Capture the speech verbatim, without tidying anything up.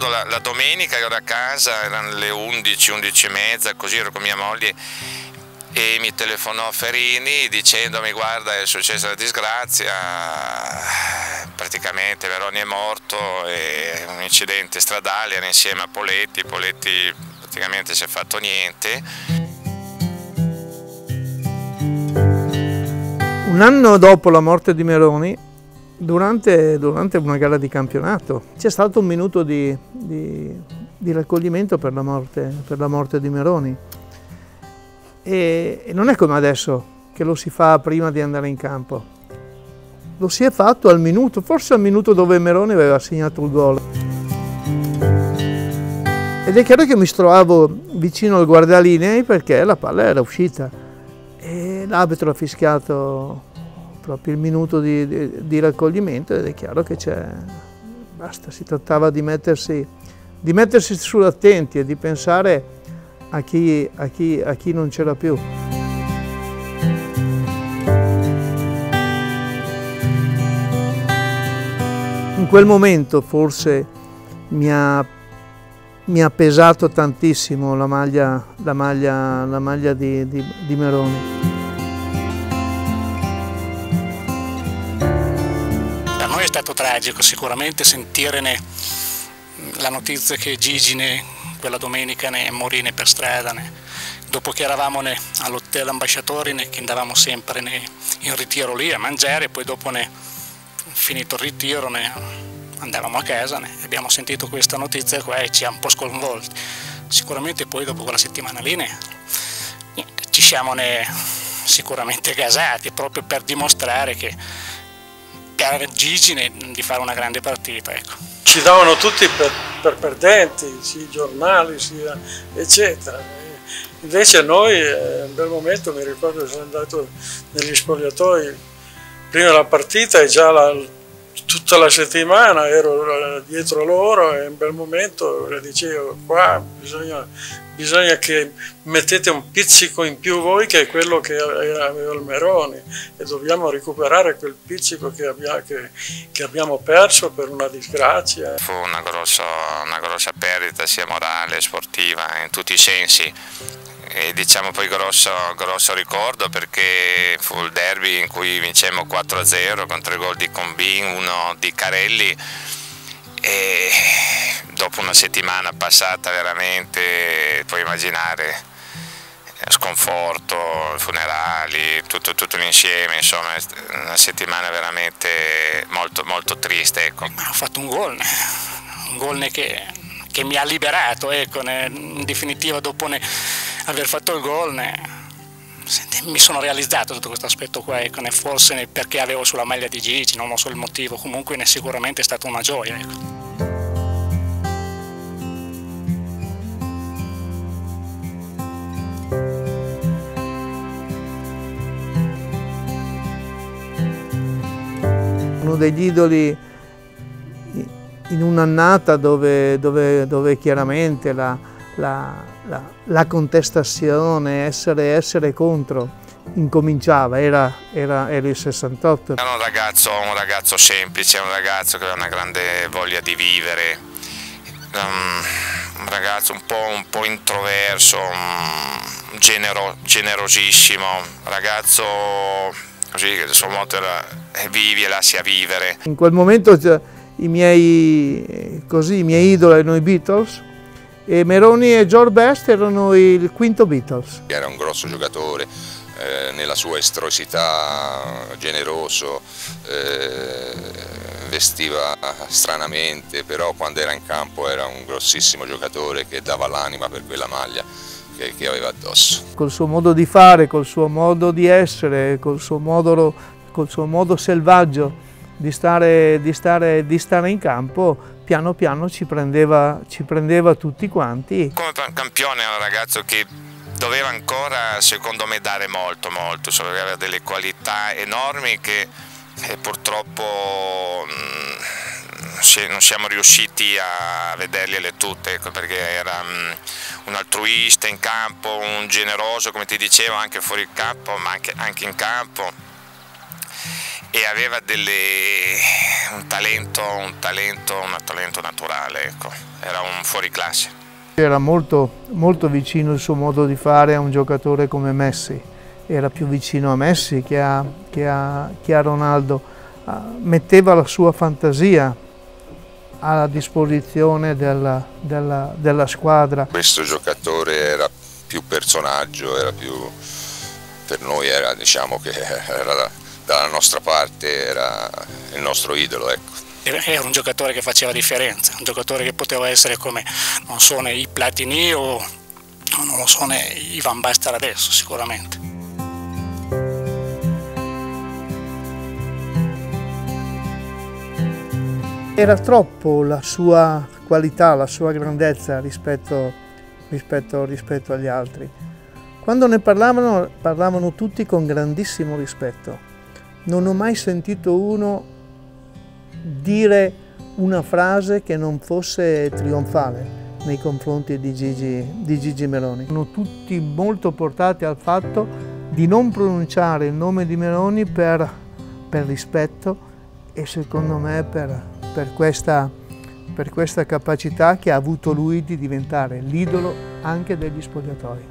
ricordo la, la domenica ero a casa, erano le undici, undici e mezza, così ero con mia moglie e mi telefonò Ferini dicendomi: guarda, è successa la disgrazia, praticamente Meroni è morto, è un incidente stradale, era insieme a Poletti, Poletti praticamente si è fatto niente. Un anno dopo la morte di Meroni, durante, durante una gara di campionato, c'è stato un minuto di, di, di raccoglimento per la, morte, per la morte di Meroni. E, e non è come adesso, che lo si fa prima di andare in campo. Lo si è fatto al minuto, forse al minuto dove Meroni aveva segnato il gol. Ed è chiaro che mi trovavo vicino al guardalinei perché la palla era uscita. E l'arbitro ha fischiato proprio il minuto di, di, di raccoglimento ed è chiaro che c'è, basta, si trattava di mettersi, di mettersi sull'attenti e di pensare a chi, a chi, a chi non c'era più. In quel momento forse mi ha, mi ha pesato tantissimo la maglia, la maglia, la maglia di, di, di Meroni. È stato tragico sicuramente sentire la notizia che Gigi ne, quella domenica ne morì ne per strada, ne. Dopo che eravamo ne, all'hotel Ambasciatori ne, che andavamo sempre ne, in ritiro lì a mangiare, e poi dopo ne, finito il ritiro ne, andavamo a casa, ne. Abbiamo sentito questa notizia qua e ci ha un po' sconvolti. Sicuramente poi dopo quella settimana lì ne, niente, ci siamo ne, sicuramente gasati proprio per dimostrare che Gigi di fare una grande partita, ecco. Ci davano tutti per, per perdenti, sì, giornali, sì, eccetera. Invece noi, in un bel momento, mi ricordo che sono andato negli spogliatoi prima della partita e già la, tutta la settimana ero dietro loro e in un bel momento le dicevo: qua bisogna, bisogna che mettete un pizzico in più voi, che è quello che aveva il Meroni, e dobbiamo recuperare quel pizzico che, abbia, che, che abbiamo perso per una disgrazia. Fu una grossa, una grossa perdita sia morale che sportiva in tutti i sensi, e diciamo poi grosso, grosso ricordo perché fu il derby in cui vincemmo quattro a zero con tre gol di Combin, uno di Carelli, e dopo una settimana passata veramente, puoi immaginare, sconforto, funerali, tutto, tutto l'insieme, insomma una settimana veramente molto, molto triste, ecco. Ma ho fatto un gol, un gol che, che mi ha liberato, ecco, in definitiva dopo ne, aver fatto il gol ne, mi sono realizzato tutto questo aspetto qua, ecco, ne, forse ne, perché avevo sulla maglia di Gigi, non so il motivo, comunque ne, sicuramente è stata una gioia, ecco. Uno degli idoli in un'annata dove, dove, dove chiaramente la, la, la, la contestazione, essere, essere contro, incominciava, era, era, era il sessantotto. Era un ragazzo, un ragazzo semplice, un ragazzo che aveva una grande voglia di vivere, um, un ragazzo un po', un po' introverso, um, genero, generosissimo, un ragazzo... così che il suo motto era vivi e lascia vivere. In quel momento i miei, così, i miei idoli erano i Beatles e Meroni e George Best erano il quinto Beatles. Era un grosso giocatore, eh, nella sua estrosità, generoso, eh, vestiva stranamente, però quando era in campo era un grossissimo giocatore che dava l'anima per quella maglia che, che aveva addosso. Col suo modo di fare, col suo modo di essere, col suo modo, col suo modo selvaggio di stare, di, stare, di stare in campo, piano piano ci prendeva, ci prendeva tutti quanti. Come campione era un ragazzo che doveva ancora, secondo me, dare molto, molto, cioè, aveva delle qualità enormi che e purtroppo mh, non siamo riusciti a vedergliele tutte, ecco, perché era mh, un altruista in campo, un generoso, come ti dicevo, anche fuori campo, ma anche, anche in campo, e aveva delle, un talento, un talento, un talento naturale, ecco. Era un fuoriclasse. Era molto, molto vicino il suo modo di fare a un giocatore come Messi, era più vicino a Messi che a, che a, che a Ronaldo, metteva la sua fantasia alla disposizione della, della, della squadra. Questo giocatore era più personaggio, era più, per noi era, diciamo che era dalla nostra parte, era il nostro idolo, ecco. Era un giocatore che faceva differenza, un giocatore che poteva essere come, non so, i Platini o non lo so, i Van Basten adesso sicuramente. Era troppo la sua qualità, la sua grandezza rispetto, rispetto, rispetto agli altri. Quando ne parlavano, parlavano tutti con grandissimo rispetto. Non ho mai sentito uno dire una frase che non fosse trionfale nei confronti di Gigi, di Gigi Meroni. Sono tutti molto portati al fatto di non pronunciare il nome di Meroni per, per rispetto e secondo me per... Per questa, per questa capacità che ha avuto lui di diventare l'idolo anche degli spogliatoi.